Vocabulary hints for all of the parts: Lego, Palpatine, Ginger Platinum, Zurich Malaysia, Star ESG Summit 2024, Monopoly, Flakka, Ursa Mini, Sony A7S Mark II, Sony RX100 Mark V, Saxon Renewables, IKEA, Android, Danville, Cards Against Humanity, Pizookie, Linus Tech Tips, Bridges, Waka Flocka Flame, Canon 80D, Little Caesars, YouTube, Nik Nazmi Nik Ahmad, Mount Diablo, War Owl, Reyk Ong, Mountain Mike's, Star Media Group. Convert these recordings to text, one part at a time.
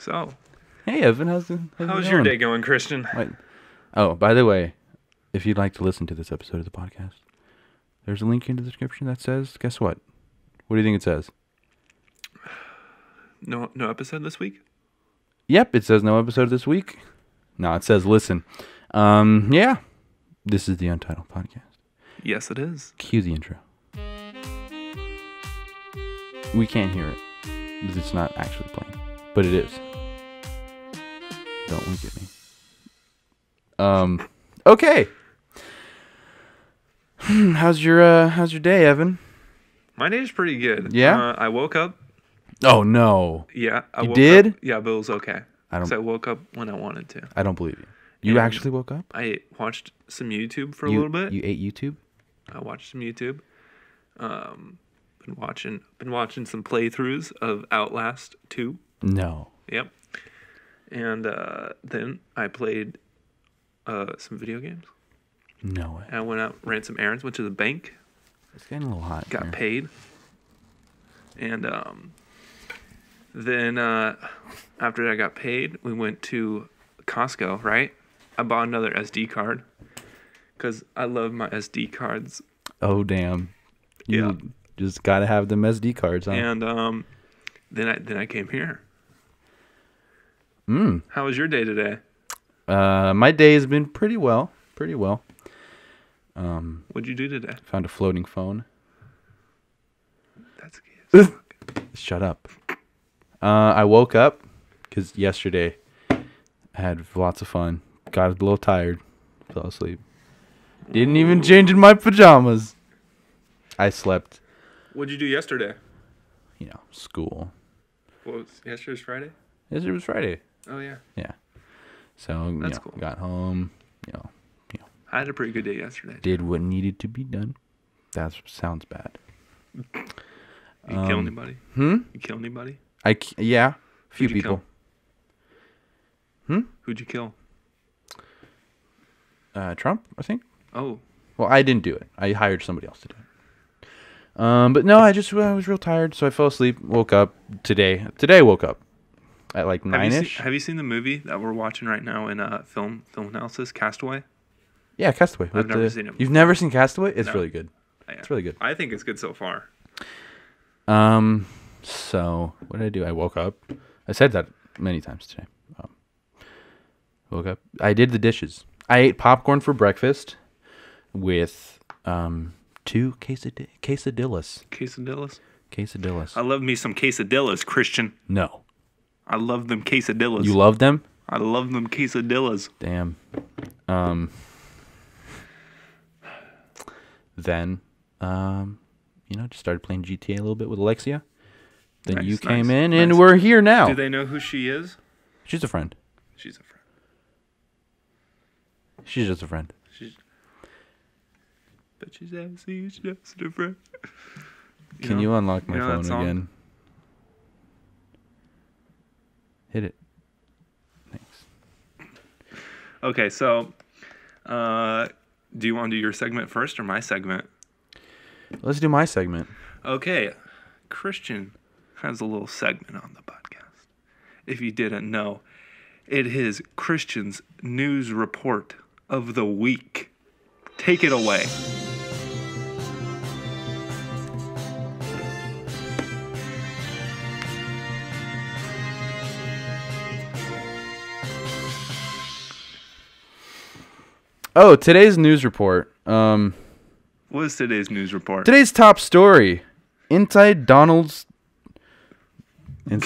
So. Hey, Evan. How's your day going, Christian? Oh, by the way, if you'd like to listen to this episode of the podcast, there's a link in the description that says, guess what? What do you think it says? No episode this week? Yep, it says no episode this week. No, it says listen. Yeah. This is the Untitled Podcast. Yes, it is. Cue the intro. We can't hear it because it's not actually playing, but it is. Don't wink at me. Okay. How's your day, Evan? My day's pretty good. Yeah. I woke up. Oh no. Yeah. You did? Yeah, but it was okay. Because I woke up when I wanted to. I don't believe you. You and actually woke up? I watched some YouTube for a little bit. You ate YouTube? I watched some YouTube. Been watching some playthroughs of Outlast 2. No. Yep. And then I played some video games. No way. And I went out, ran some errands, went to the bank. It's getting a little hot. Got paid. And then after I got paid, we went to Costco, right? I bought another SD card because I love my SD cards. Oh, damn. You just got to have them SD cards, huh? And then I came here. Mm. How was your day today? My day has been pretty well. Pretty well. What'd you do today? Found a floating phone. That's good. Shut up. I woke up because yesterday I had lots of fun. Got a little tired. Fell asleep. Didn't even change in my pajamas. I slept. What'd you do yesterday? You know, school. What was yesterday's Friday? Yesterday was Friday. Oh, yeah. Yeah. So, that's cool. Got home, you know. I had a pretty good day yesterday. Did what needed to be done. That sounds bad. You kill anybody? Hmm? You kill anybody? Yeah. A few people. Who'd you kill? Trump, I think. Oh. Well, I didn't do it. I hired somebody else to do it. But no, I was real tired, so I fell asleep, woke up today. Today I woke up. At like 9-ish. Have you seen the movie that we're watching right now in film analysis, Castaway? Yeah, Castaway. I've never seen it before. You've never seen Castaway? It's really good. Yeah. It's really good. I think it's good so far. So, what did I do? I woke up. I said that many times today. Woke up. I did the dishes. I ate popcorn for breakfast with two quesadillas. Quesadillas? Quesadillas. I love me some quesadillas, Christian. No. I love them quesadillas. You love them? I love them quesadillas. Damn. Then, just started playing GTA a little bit with Alexia. Then nice, you came nice, in, nice. And we're here now. Do they know who she is? She's a friend. She's a friend. She's just a friend. But she's actually just a friend. Can you unlock my phone again? Hit it. Thanks. Okay, so do you want to do your segment first or my segment? Let's do my segment. Okay. Christian has a little segment on the podcast. If you didn't know, it is Christian's news report of the week. Take it away. Oh, today's news report. What is today's news report? Today's top story. Inside Donald's. What?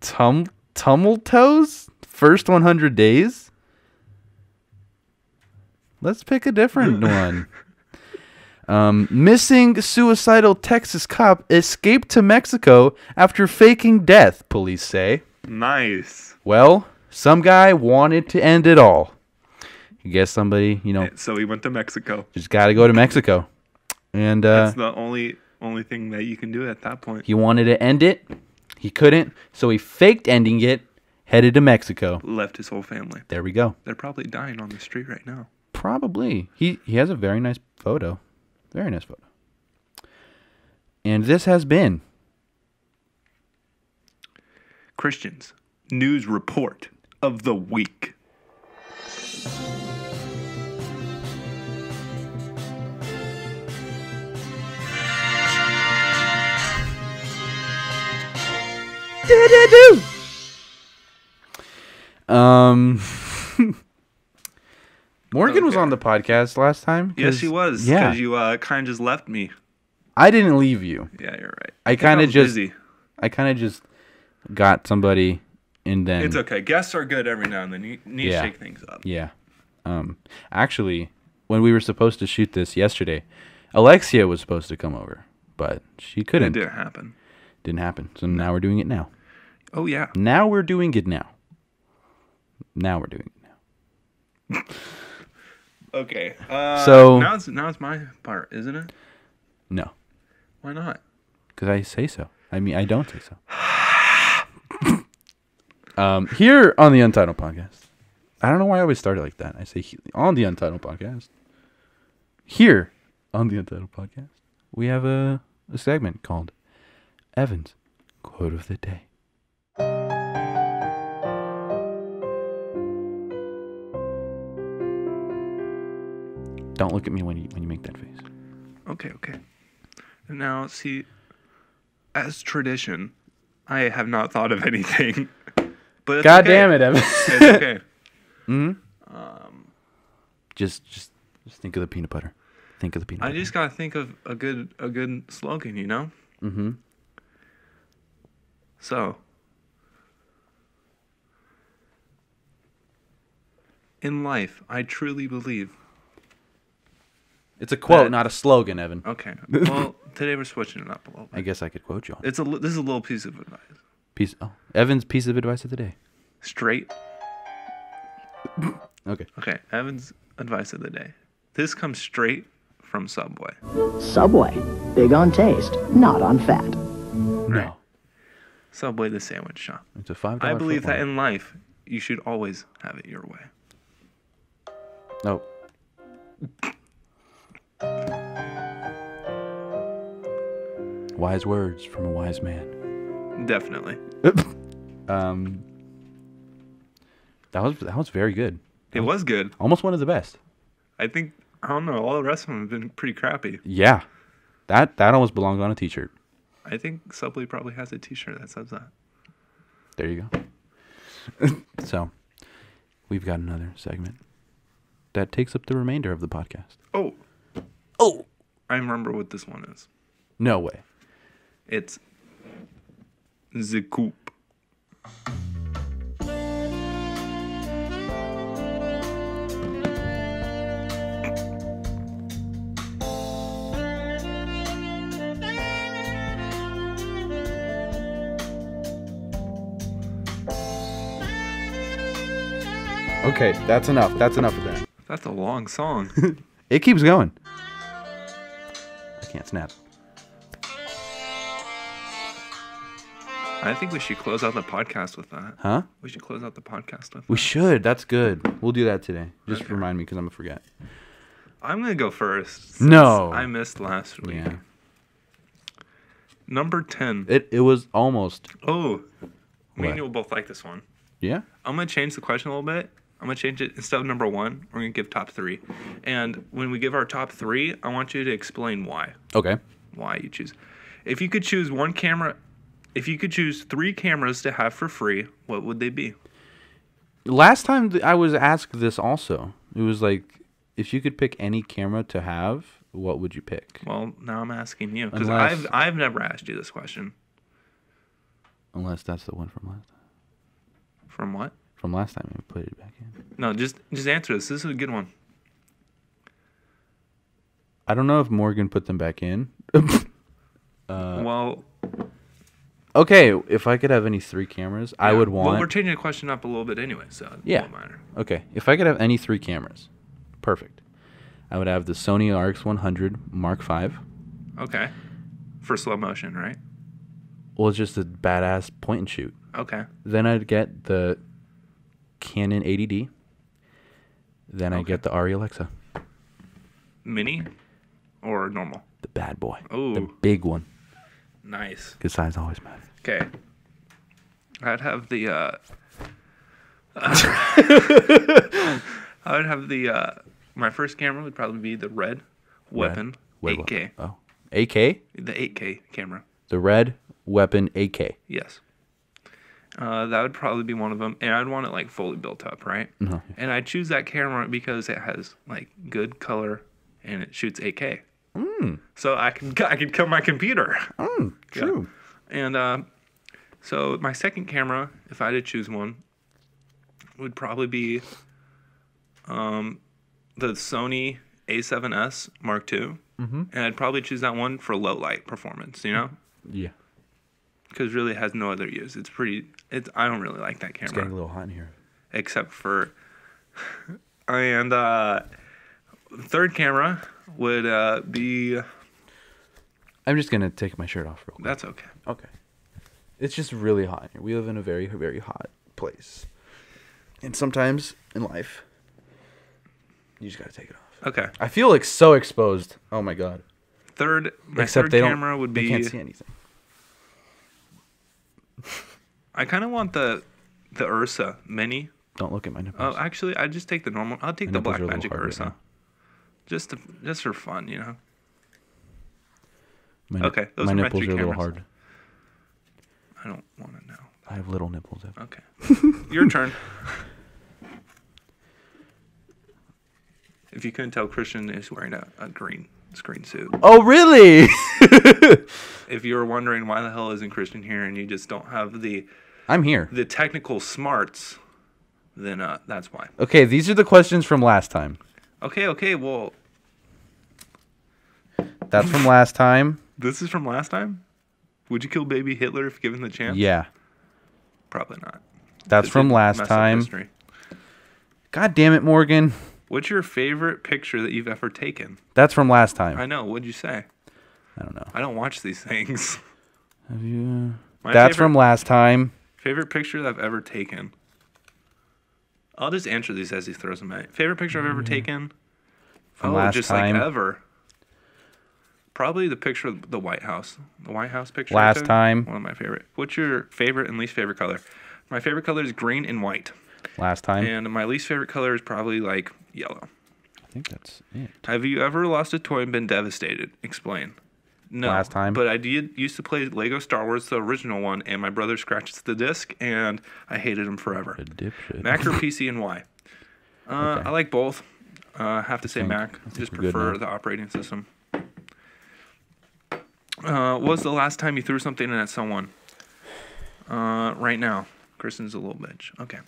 Tumulto's first 100 days? Let's pick a different one. Missing suicidal Texas cop escaped to Mexico after faking death, police say. Nice. Well... some guy wanted to end it all. I guess somebody, so he went to Mexico. Just got to go to Mexico. And that's the only thing that you can do at that point. He wanted to end it. He couldn't. So he faked ending it, headed to Mexico. Left his whole family. There we go. They're probably dying on the street right now. Probably. He has a very nice photo. Very nice photo. And this has been Christian's News Report of the Week. Morgan was on the podcast last time. Yes, he was. Yeah, because you kind of just left me. I didn't leave you. Yeah, you're right. I kind of just got somebody, and then it's okay. Guests are good every now and then. You need to shake things up. Yeah. Actually, when we were supposed to shoot this yesterday, Alexia was supposed to come over, but she couldn't. It didn't happen. So now we're doing it now. Oh, yeah. Now we're doing it now. Okay. So now it's my part, isn't it? No. Why not? Because I say so. I mean, I don't say so. Here on the Untitled Podcast. I don't know why I always start it like that. I say on the Untitled Podcast. Here on the Untitled Podcast, we have a segment called Evan's Quote of the Day. Don't look at me when you make that face. Okay. And now, see, as tradition, I have not thought of anything. But it's God damn it, Evan. It's okay. Mm-hmm. Just think of the peanut butter. I just gotta think of a good slogan, you know. Mm-hmm. So, in life, I truly believe. It's a quote, not a slogan, Evan. Okay. Well, today we're switching it up a little bit. I guess I could quote you. This is a little piece of advice. Evan's piece of advice of the day. Straight. Okay. Okay. Evan's advice of the day. This comes straight from Subway. Subway, big on taste, not on fat. No. Subway, the sandwich shop. It's a $5. I believe that in life, you should always have it your way. No. Oh. Wise words from a wise man. Definitely. That was very good. It was good. Almost one of the best. I don't know. All the rest of them have been pretty crappy. Yeah, that almost belongs on a T-shirt. I think Subway probably has a T-shirt that says that. There you go. So, we've got another segment that takes up the remainder of the podcast. Oh, I remember what this one is. No way. It's the Coop. Okay, that's enough of that. That's a long song. It keeps going. I can't snap. I think we should close out the podcast with that. Huh? We should close out the podcast with that. We should. That's good. We'll do that today. Just remind me because I'm going to forget. I'm going to go first. No. I missed last week. Yeah. Number 10. It was almost. Oh. Me and you will both like this one. Yeah? I'm going to change the question a little bit. I'm going to change it. Instead of number 1, we're going to give top 3. And when we give our top 3, I want you to explain why. Okay. Why you choose. If you could choose one camera... If you could choose 3 cameras to have for free, what would they be? Last time I was asked this also. It was like, if you could pick any camera to have, what would you pick? Well, now I'm asking you. Because I've never asked you this question. Unless that's the one from last time. From what? From last time. I put it back in. No, just answer this. This is a good one. I don't know if Morgan put them back in. Well... Okay, if I could have any 3 cameras, I would want... Well, we're changing the question up a little bit anyway, so it won't matter. Okay, if I could have any 3 cameras, perfect. I would have the Sony RX100 Mark V. Okay. For slow motion, right? Well, it's just a badass point and shoot. Okay. Then I'd get the Canon 80D. Then I'd get the Arri Alexa. Mini or normal? The bad boy. Oh. The big one. Nice. Good size always matters. Okay. I'd have the I would have the my first camera would probably be the Red Weapon 8K. Oh, 8K? The 8K camera. The Red Weapon 8K. Yes. That would probably be one of them, and I'd want it like fully built up, right? Mm-hmm. And I choose that camera because it has like good color and it shoots 8K. Mm. So I can cut my computer. Mm, true. Yeah. And so my second camera, if I did choose one, would probably be the Sony A7S Mark II. Mm-hmm. And I'd probably choose that one for low light performance, you know? Yeah. Because really it has no other use. It's pretty. I don't really like that camera. It's getting a little hot in here. Except for, and third camera would be. I'm just gonna take my shirt off real quick. That's okay. Okay. It's just really hot in here. We live in a very, very hot place, and sometimes in life, you just gotta take it off. Okay. I feel like so exposed. Oh my god. Third. My third camera would be. They can't see anything. I kind of want the Ursa Mini. Don't look at my nipples. Oh, actually, I'd just take the normal. I'll take the Blackmagic Ursa. Right, just for fun, you know? Okay, those are my nipples are a little hard. I don't want to know. I have little nipples. Okay. Your turn. If you couldn't tell, Christian is wearing a green screen suit. Oh, really? If you were wondering why the hell isn't Christian here and you just don't have the the technical smarts, then that's why. Okay, these are the questions from last time. Okay, well, that's from last time. This is from last time? Would you kill baby Hitler if given the chance? Yeah. Probably not. That's from last time. God damn it, Morgan. What's your favorite picture that you've ever taken? That's from last time. I know. What'd you say? I don't know. I don't watch these things. Have you? That's from last time. Favorite picture that I've ever taken. I'll just answer these as he throws them at. Favorite picture I've ever taken? From last time. Like ever. Probably the picture of the White House. The White House picture. Last time. One of my favorite. What's your favorite and least favorite color? My favorite color is green and white. Last time. And my least favorite color is probably like yellow. I think that's it. Have you ever lost a toy and been devastated? Explain. No. Last time. But I used to play Lego Star Wars, the original one, and my brother scratched the disc, and I hated him forever. A dipshit. Mac or PC and why? Okay. I like both. I have to say Mac. I just prefer the operating system. What was the last time you threw something in at someone? Right now. Kristen's a little bitch. Okay.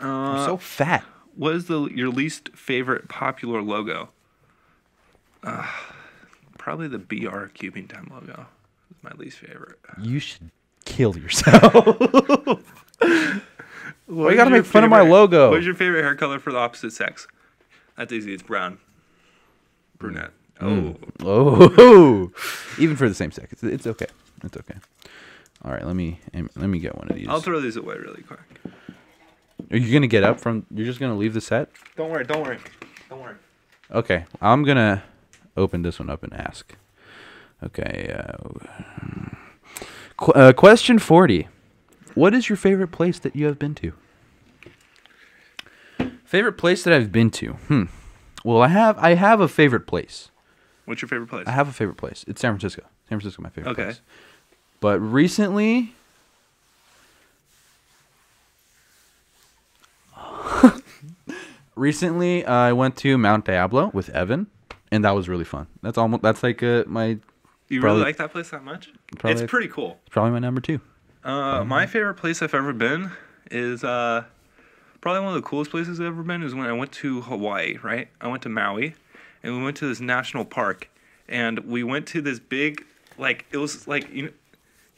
I'm so fat. What is your least favorite popular logo? Probably the BR Cubing Time logo. It's my least favorite. You should kill yourself. Well, you got to make fun of my logo. What is your favorite hair color for the opposite sex? That's easy. It's brown. Brunette. Mm. Oh. Even for the same sex. It's okay. It's okay. All right, let me get one of these. I'll throw these away really quick. Are you gonna get up from? You're just gonna leave the set? Don't worry. Okay, I'm gonna open this one up and ask. Okay. Question 40: What is your favorite place that you have been to? Favorite place that I've been to? Well, I have a favorite place. What's your favorite place? I have a favorite place. It's San Francisco. San Francisco, my favorite place. Okay. But recently, I went to Mount Diablo with Evan, and that was really fun. That's like my. You really like that place that much? It's pretty cool. It's probably my number two. My favorite place I've ever been is probably one of the coolest places I've ever been is when I went to Hawaii. Right, I went to Maui, and we went to this national park, and we went to this big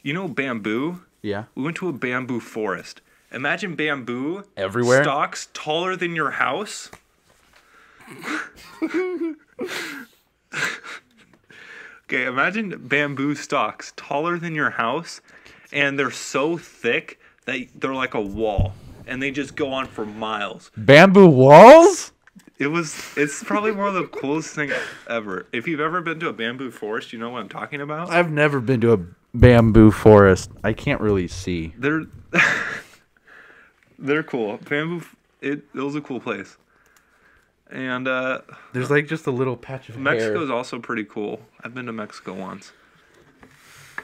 you know bamboo? Yeah. We went to a bamboo forest. Imagine bamboo. Everywhere. Stalks taller than your house. Okay, imagine bamboo stalks taller than your house, and they're so thick that they're like a wall, and they just go on for miles. Bamboo walls? It's probably one of the coolest things ever. If you've ever been to a bamboo forest, you know what I'm talking about? I've never been to a bamboo forest. I can't really see. They're cool. Bamboo. It was a cool place. And there's like just a little patch of Mexico's hair. Also pretty cool. I've been to Mexico once,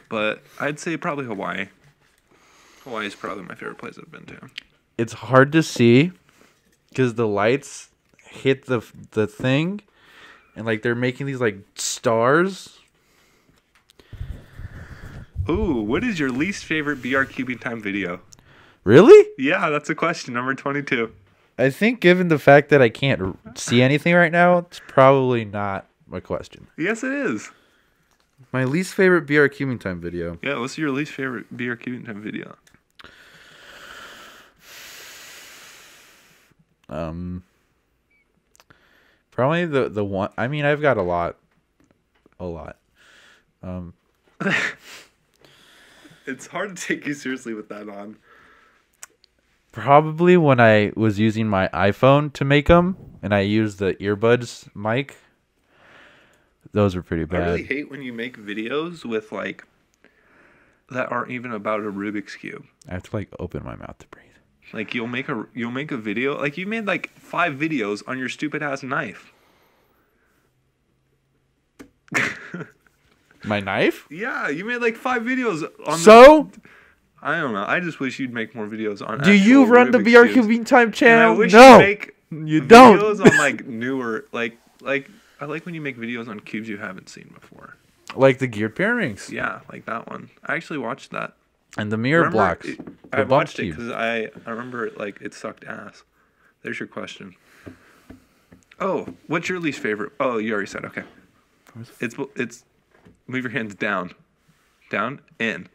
but I'd say probably Hawaii. Hawaii is probably my favorite place I've been to. It's hard to see because the lights hit the thing, and like they're making these like stars. Ooh, what is your least favorite BR Cubing Time video? Really? Yeah, that's a question. Number 22. I think given the fact that I can't see anything right now, it's probably not my question. Yes, it is. My least favorite BR Cubing Time video. Yeah, what's your least favorite BR Cubing Time video? Probably the one. I mean, I've got a lot. It's hard to take you seriously with that on. Probably when I was using my iPhone to make them, and I used the earbuds mic. Those were pretty bad. I really hate when you make videos with like that aren't even about a Rubik's Cube. I have to like open my mouth to breathe. Like you'll make a video, like you made like 5 videos on your stupid ass knife. My knife? Yeah, you made like 5 videos on. So. I don't know. I just wish you'd make more videos on. Do you run Rubik's the BR Cubing Time channel? And I wish no, you don't. Videos on like newer, like I like when you make videos on cubes you haven't seen before. Like the geared pairings. Yeah, like that one. I actually watched that. And the mirror blocks. I watched it because I remember it, like it sucked ass. There's your question. Oh, what's your least favorite? Oh, you already said okay. It's move your hands down in.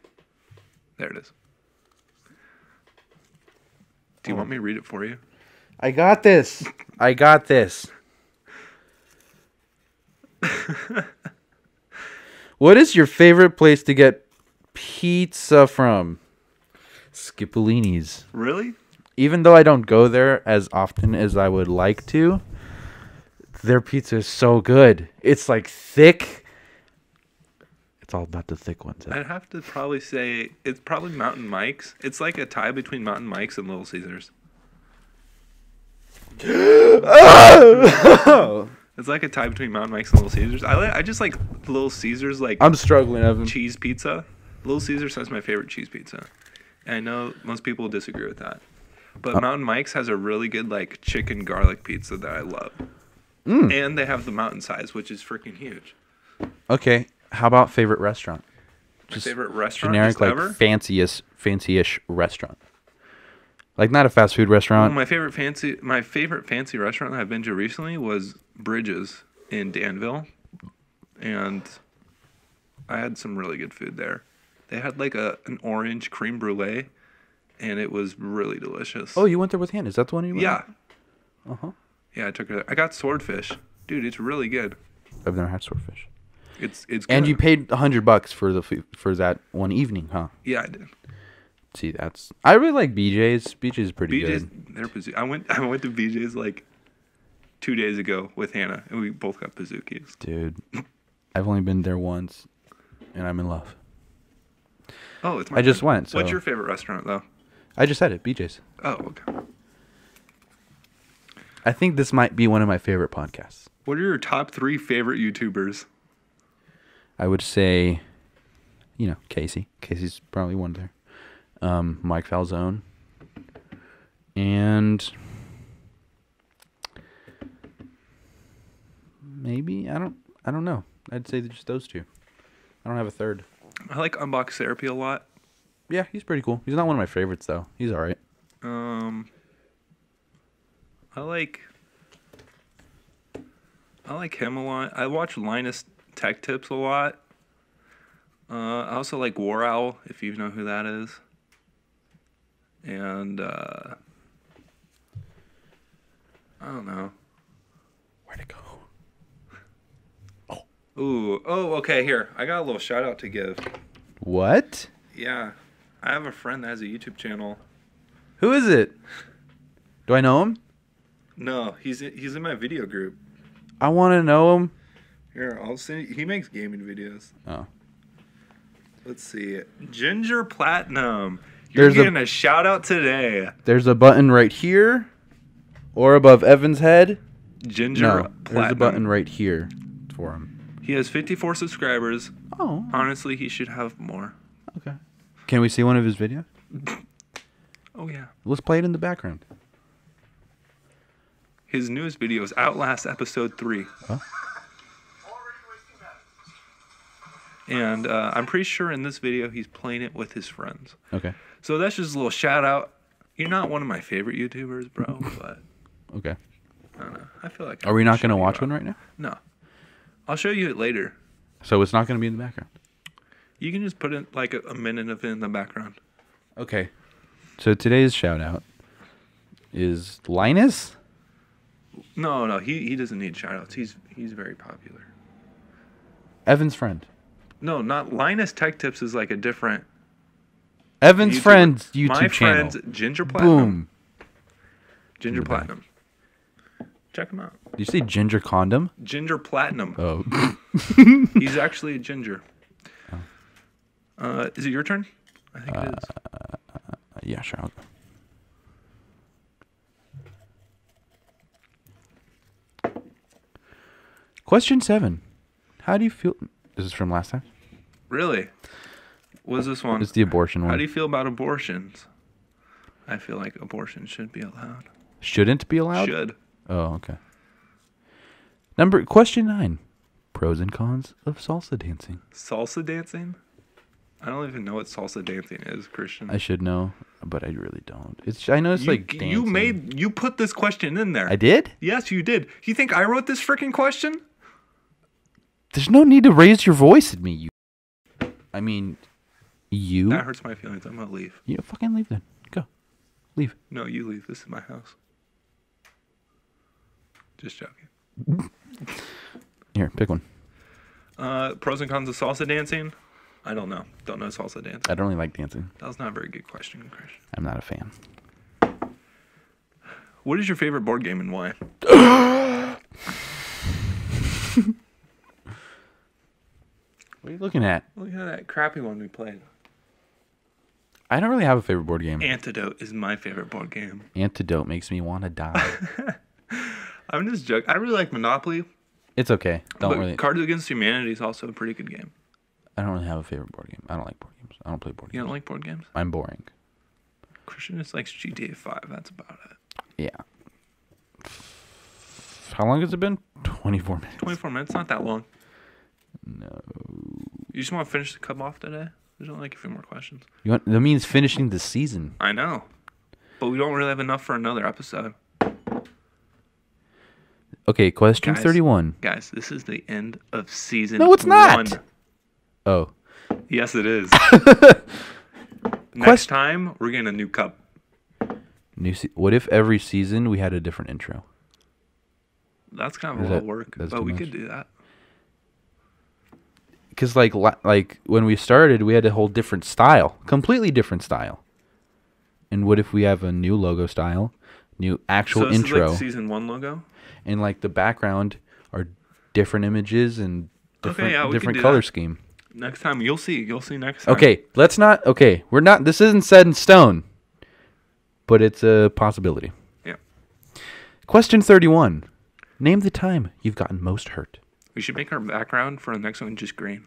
There it is. Do you want me to read it for you? I got this. What is your favorite place to get pizza from? Skipolini's. Really? Even though I don't go there as often as I would like to, their pizza is so good. It's like thick. It's all about the thick ones. I'd have to probably say it's probably Mountain Mike's. It's like a tie between Mountain Mike's and Little Caesars. It's like a tie between Mountain Mike's and Little Caesars. I just like Little Caesars. Like I'm struggling, Evan. Cheese pizza. Little Caesars has my favorite cheese pizza. And I know most people disagree with that. But Mountain Mike's has a really good like chicken garlic pizza that I love. Mm. And they have the mountain size, which is freaking huge. Okay. How about favorite restaurant? Just favorite restaurant? Generic, like ever? Fancy-ish restaurant. Like not a fast food restaurant. Well, my favorite fancy restaurant that I've been to recently was Bridges in Danville, and I had some really good food there. They had like an orange creme brulee, and it was really delicious. Oh, you went there with Hannah? Is that the one you went? Yeah. Uh huh. Yeah, I took her there. I got swordfish, dude. It's really good. I've never had swordfish. It's good. And you paid $100 for the food for that one evening, huh? Yeah, I did. See, I really like BJ's. BJ's is pretty good. I went to BJ's like 2 days ago with Hannah, and we both got Pizookies. Dude, I've only been there once, and I'm in love. Oh, it's my. I just went. So. What's your favorite restaurant, though? I just said it, BJ's. Oh, okay. I think this might be one of my favorite podcasts. What are your top 3 favorite YouTubers? I would say, you know, Casey. Casey's probably one there. Mike Falzone. And maybe I don't know. I'd say just those 2. I don't have a 3rd. I like Unbox Therapy a lot. Yeah, he's pretty cool. He's not one of my favorites though. He's all right. I like him a lot. I watch Linus Tech Tips a lot. I also like War Owl, if you know who that is. And I don't know. Where'd it go? Oh. Ooh. Oh, okay, here. I got a little shout out to give. What? Yeah. I have a friend that has a YouTube channel. Who is it? Do I know him? No, he's in my video group. I want to know him. Here, I'll send you. He makes gaming videos. Oh. Let's see. Ginger Platinum. You're getting a shout out today. There's a button right here or above Evan's head. Ginger Platinum. There's a button right here for him. He has 54 subscribers. Oh. Honestly, he should have more. Okay. Can we see one of his videos? Oh, yeah. Let's play it in the background. His newest video is Outlast Episode 3. Huh? And I'm pretty sure in this video he's playing it with his friends. Okay. So that's just a little shout out. You're not one of my favorite YouTubers, bro, but... Okay. I don't know. I feel like... Are we not going to watch one right now? No. I'll show you it later. So it's not going to be in the background? You can just put in like a minute of it in the background. Okay. So today's shout out is Linus? No, no. He doesn't need shout outs. He's very popular. Evan's friend. No, not Linus Tech Tips is like a different... Evan's friend's YouTube channel. My friend's Ginger Platinum. Boom. Ginger Platinum. Check him out. Did you say Ginger Condom? Ginger Platinum. Oh. He's actually a ginger. Oh. Is it your turn? I think it is. Yeah, sure. I'll go. Question 7. How do you feel... This is from last time. Really? What is this one? It's the abortion one. How do you feel about abortions? I feel like abortion should be allowed. Shouldn't be allowed? Should. Oh, okay. Question 9. Pros and cons of salsa dancing. Salsa dancing? I don't even know what salsa dancing is, Christian. I should know, but I really don't. I know it's like dancing. You put this question in there. I did? Yes, you did. You think I wrote this freaking question? There's no need to raise your voice at me, you. I mean, you. That hurts my feelings. I'm going to leave. You fucking leave then. Go. Leave. No, you leave. This is my house. Just joking. Here, pick one. Pros and cons of salsa dancing? I don't know. Don't know salsa dancing. I don't really like dancing. That was not a very good question, Chris. I'm not a fan. What is your favorite board game and why? What are you looking at? Look at that crappy one we played. I don't really have a favorite board game. Antidote is my favorite board game. Antidote makes me want to die. I'm just joking. I really like Monopoly. It's okay. Cards Against Humanity is also a pretty good game. I don't really have a favorite board game. I don't like board games. I don't play board games. You don't like board games? I'm boring. Christian just likes GTA V. That's about it. Yeah. How long has it been? 24 minutes. 24 minutes? Not that long. No. You just want to finish the cup off today? There's only like a few more questions. That means finishing the season. I know. But we don't really have enough for another episode. Okay, question 31. Guys, this is the end of season 1. No, it's not. Oh. Yes, it is. Next time, we're getting a new cup. What if every season we had a different intro? That's kind of a lot of work, but we could do that. Because, like when we started, we had a whole different style. Completely different style. And what if we have a new logo style? New actual intro. So this is like season 1 logo? And, like, the background are different images and different color scheme. Next time. You'll see. You'll see next time. Okay. Let's not... Okay. We're not... This isn't set in stone. But it's a possibility. Yeah. Question 31. Name the time you've gotten most hurt. We should make our background for the next one just green.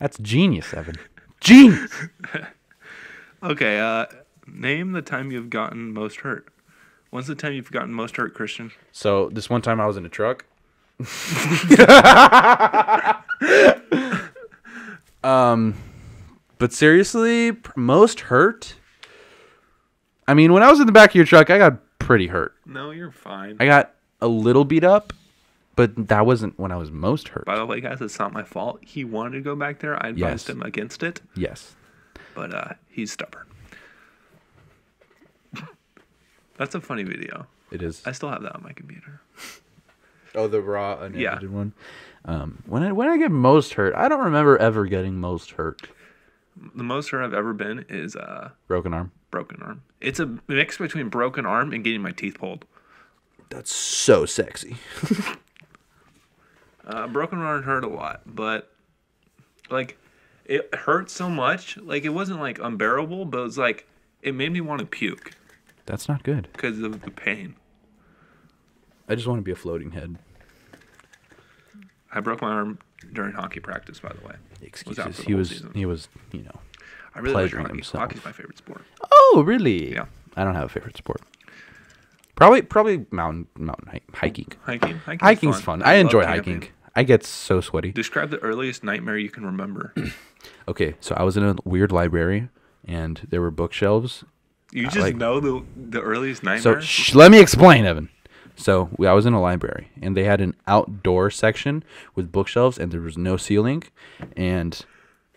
That's genius, Evan. Genius! Okay, name the time you've gotten most hurt. When's the time you've gotten most hurt, Christian? So, this one time I was in a truck. But seriously, most hurt? I mean, when I was in the back of your truck, I got pretty hurt. No, you're fine. I got a little beat up. But that wasn't when I was most hurt. By the way, guys, it's not my fault. He wanted to go back there. I advised him against it. Yes. But he's stubborn. That's a funny video. It is. I still have that on my computer. Oh, the raw unedited one? When I get most hurt, I don't remember ever getting most hurt. The most hurt I've ever been is... broken arm? Broken arm. It's a mix between broken arm and getting my teeth pulled. That's so sexy. Broken arm hurt a lot, but like it hurt so much. Like, it wasn't like unbearable, but it was like, it made me want to puke. That's not good. Because of the pain. I just want to be a floating head. I broke my arm during hockey practice, by the way. Excuses. He was, you know, I really pleasuring like hockey. Himself. Hockey's my favorite sport. Oh, really? Yeah. I don't have a favorite sport. Probably mountain hiking. Hiking's fun. I enjoy hiking. I get so sweaty. Describe the earliest nightmare you can remember. Okay, so I was in a weird library, and there were bookshelves. You just like, know the earliest nightmare? So let me explain, Evan. So I was in a library, and they had an outdoor section with bookshelves, and there was no ceiling, and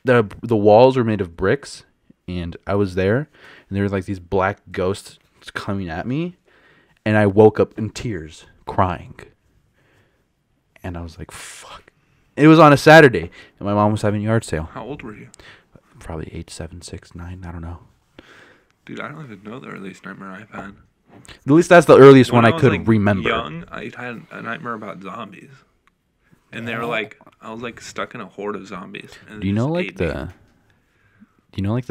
the walls were made of bricks, and I was there, and there were like these black ghosts coming at me, and I woke up in tears, crying. And I was like, fuck. It was on a Saturday, and my mom was having a yard sale. How old were you? Probably 8, 7, 6, 9, I don't know. Dude, I don't even know the earliest nightmare I've had. At least that's the earliest one I could remember. Young, I had a nightmare about zombies, and they were like, I was like stuck in a horde of zombies. And do you know like the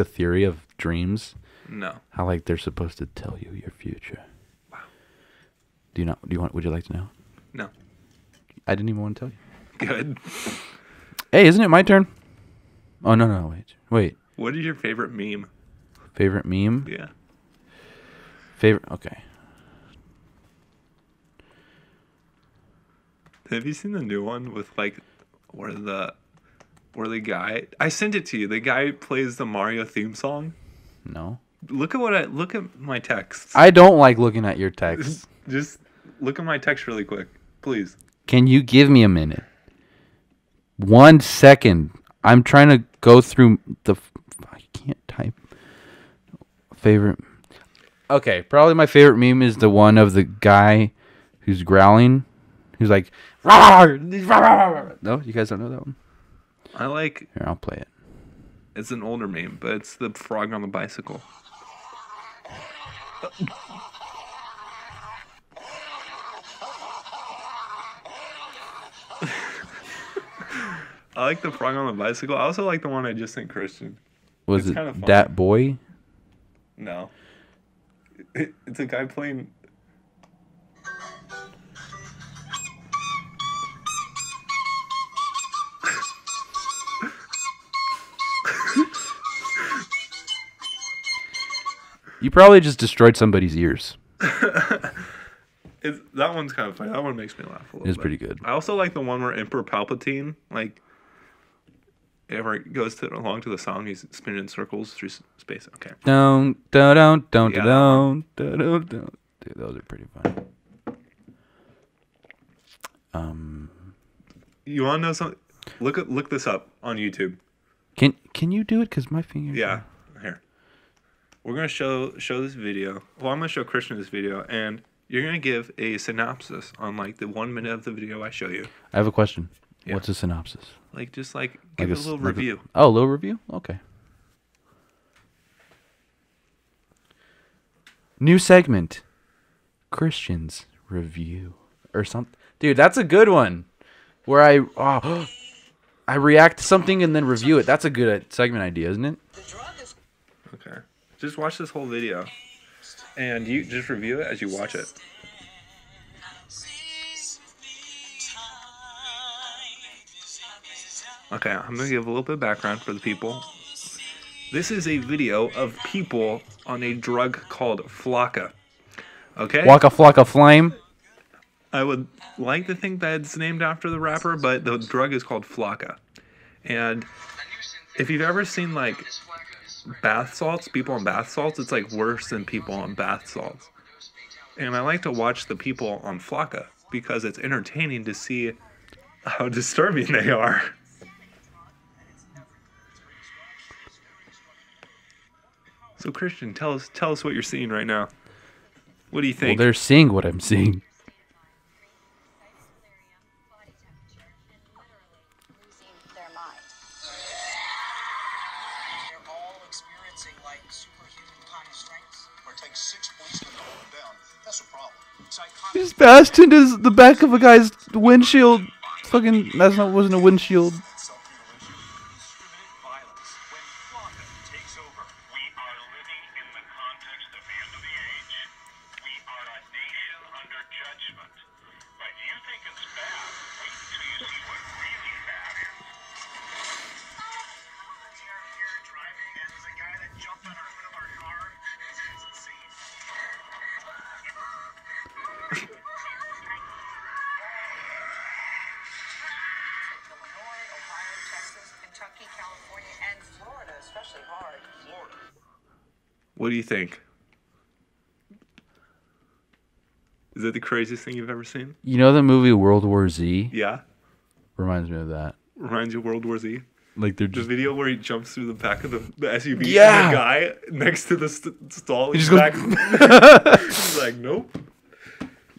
theory of dreams? No. How like they're supposed to tell you your future. Wow. Do you know? Would you like to know? No. I didn't even want to tell you. Good. Hey, isn't it my turn? Oh no, wait. What is your favorite meme? Favorite meme? Yeah. Okay. Have you seen the new one with like where the guy, I sent it to you, the guy plays the Mario theme song? No. Look at my texts. I don't like looking at your texts. Just look at my text really quick, please. Can you give me a minute? 1 second. I'm trying to go through I can't type. Favorite. Okay, probably my favorite meme is the one of the guy who's growling, who's like, rah, rah, rah, rah, rah. No, you guys don't know that one? I like... Here, I'll play it. It's an older meme, but it's the frog on the bicycle. I like the frog on the bicycle. I also like the one I just sent Christian. Was it kinda fun. That boy? No. It's a guy playing. You probably just destroyed somebody's ears. That one's kind of funny. That one makes me laugh a little bit. It's pretty good. I also like the one where Emperor Palpatine, like, ever goes along to the song, he's spinning in circles through space. Okay. Don't. Dude, those are pretty fun. You want to know something? Look this up on YouTube. Can you do it? Cause my fingers. Yeah. Here. We're gonna show this video. Well, I'm gonna show Christian this video, and you're gonna give a synopsis on like the 1 minute of the video I show you. I have a question. Yeah. What's a synopsis? Like, just like, give a little review. A little review? Okay. New segment, Christian's Review, or something. Dude, that's a good one. Where I react to something and then review it. That's a good segment idea, isn't it? Okay. Just watch this whole video, and you just review it as you watch it. Okay, I'm going to give a little bit of background for the people. This is a video of people on a drug called Flakka. Okay? Waka Flocka Flame. I would like to think that it's named after the rapper, but the drug is called Flakka. And if you've ever seen, like, bath salts, people on bath salts, it's, like, worse than people on bath salts. And I like to watch the people on Flakka because it's entertaining to see how disturbing they are. So Christian, tell us what you're seeing right now. What do you think? Well, they're seeing what I'm seeing. He's bashed into the back of a guy's windshield. Fucking, wasn't a windshield. is over. We are living in the context of the end of the age. We are a nation under judgment. But you think it's bad? Wait until you see what really bad is. We are here driving, and there's a guy that jumped on our hood of our car. This is insane. Illinois, Ohio, Texas, Kentucky, California, and Florida, especially hard. Florida. What do you think? Is that the craziest thing you've ever seen? You know the movie World War Z? Yeah. Reminds me of that. Reminds you of World War Z? Like they're just... The video where he jumps through the back of the SUV yeah. and the guy next to the stall he's back. He's like, nope.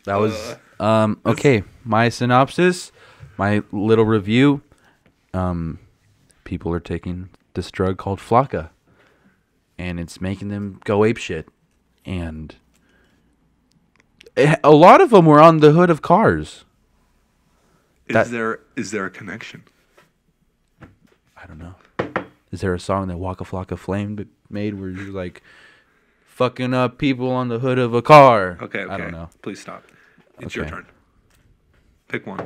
That was... okay, my synopsis, my little review. People are taking this drug called Flakka. And it's making them go apeshit. And... a lot of them were on the hood of cars. Is there a connection? I don't know. Is there a song that Waka Flocka Flame made where you're like fucking up people on the hood of a car? Okay. I don't know. Please stop. It's your turn. Pick one.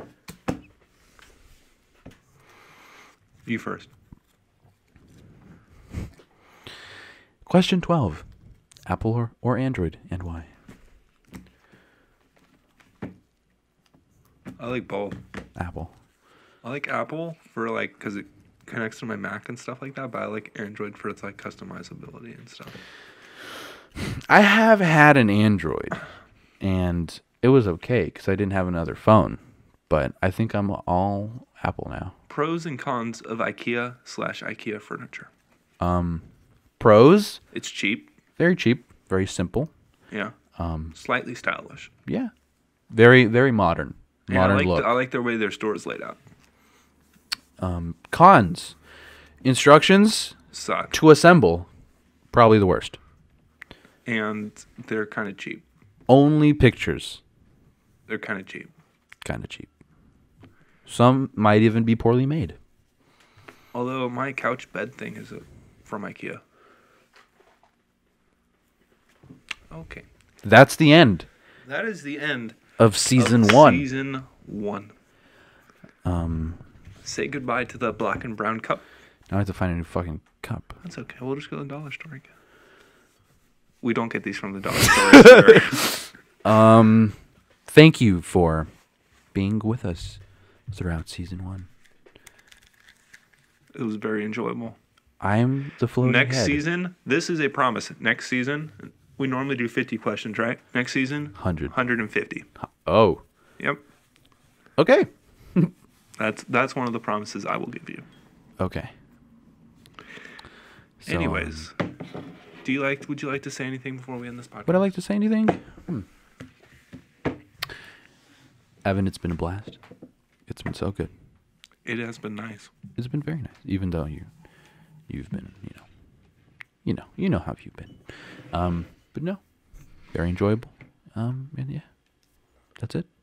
You first. Question 12. Apple or Android, and why? I like both. Apple. I like Apple for like because it connects to my Mac and stuff like that. But I like Android for its like customizability and stuff. I have had an Android, and it was okay because I didn't have another phone. But I think I'm all Apple now. Pros and cons of IKEA/IKEA furniture. Pros. It's cheap. Very cheap. Very simple. Yeah. Slightly stylish. Yeah. Very very modern. Modern look. I like the way their store is laid out. Cons. Instructions suck. To assemble. Probably the worst. And they're kind of cheap. Only pictures. They're kind of cheap. Kind of cheap. Some might even be poorly made. Although my couch bed thing is from IKEA. Okay. That's the end. That is the end. Of season 1. Season 1. Say goodbye to the black and brown cup. Now I have to find a new fucking cup. That's okay. We'll just go to the dollar store again. We don't get these from the dollar store. Thank you for being with us throughout season 1. It was very enjoyable. I'm the floating next head. Season. This is a promise. Next season. We normally do 50 questions, right? Next season, 100. 150. Oh. Yep. Okay. That's one of the promises I will give you. Okay. So, anyways, would you like to say anything before we end this podcast? Would I like to say anything? Evan, it's been a blast. It's been so good. It has been nice. It's been very nice, even though you've been, you know how you've been. But no, very enjoyable. And yeah, that's it.